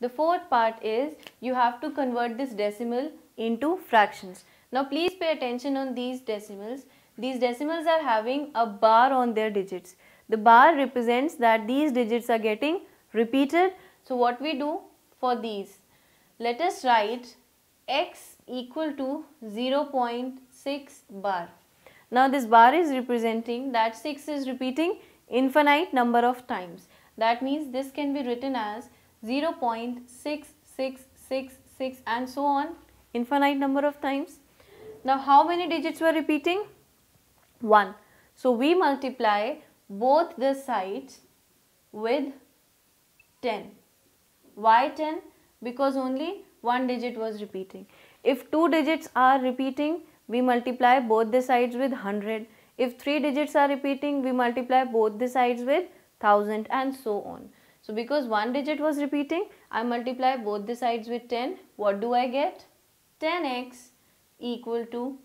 The fourth part is you have to convert this decimal into fractions. Now please pay attention on these decimals. These decimals are having a bar on their digits. The bar represents that these digits are getting repeated. So what we do for these? Let us write x equal to 0.6 bar. Now this bar is representing that 6 is repeating infinite number of times. That means this can be written as 0.6666 and so on, infinite number of times. Now how many digits were repeating? 1. So we multiply both the sides with 10. Why 10? Because only one digit was repeating. If two digits are repeating, we multiply both the sides with 100. If three digits are repeating, we multiply both the sides with 1000 and so on. So because one digit was repeating, I multiply both the sides with 10. What do I get? 10x equal to,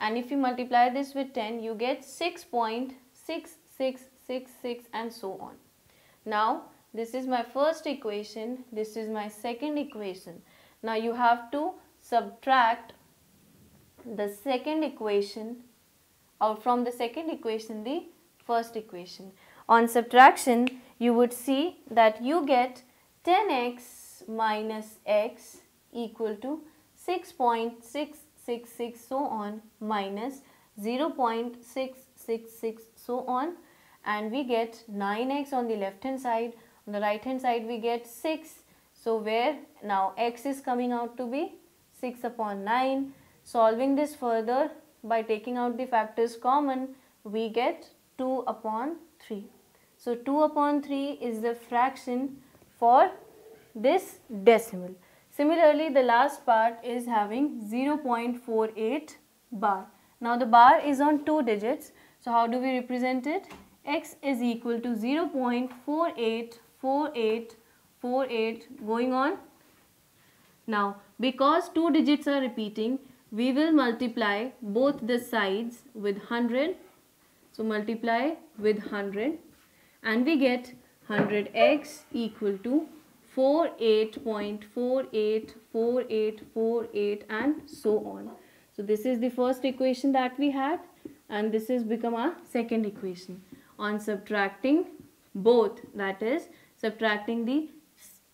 and if you multiply this with 10, you get 6.6666 and so on. Now this is my first equation. This is my second equation. Now you have to subtract the second equation, or from the second equation the first equation. On subtraction, you would see that you get 10x minus x equal to 6.6666 so on minus 0.666 so on, and we get 9x on the left hand side. On the right hand side we get 6. So where now x is coming out to be 6/9. Solving this further by taking out the factors common, we get 2/3. So 2/3 is the fraction for this decimal. Similarly, the last part is having 0.48 bar. Now the bar is on two digits. So how do we represent it? X is equal to 0.484848 going on. Now because two digits are repeating, we will multiply both the sides with 100. So multiply with 100 and we get 100x equal to 48.484848 and so on. So this is the first equation that we had, and this has become our second equation. On subtracting both, that is subtracting the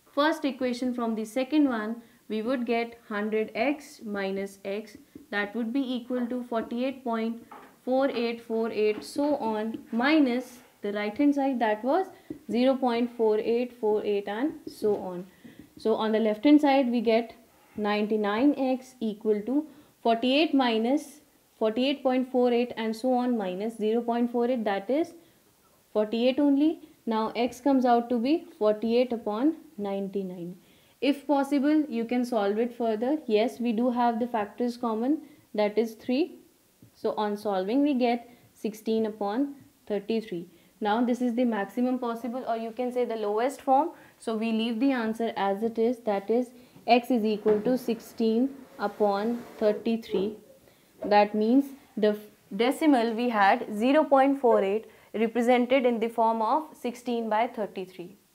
first equation from the second one, we would get 100x minus x, that would be equal to 48.4848 so on, minus the right hand side, that was 0.4848 and so on. So on the left hand side we get 99x equal to 48 minus 48.48 and so on minus 0.48, that is 48 only. Now x comes out to be 48/99. If possible, you can solve it further. Yes, we do have the factors common, that is 3. So on solving we get 16/33. Now this is the maximum possible, or you can say the lowest form. So we leave the answer as it is, that is x is equal to 16/33. That means the decimal we had 0.48 represented in the form of 16/33.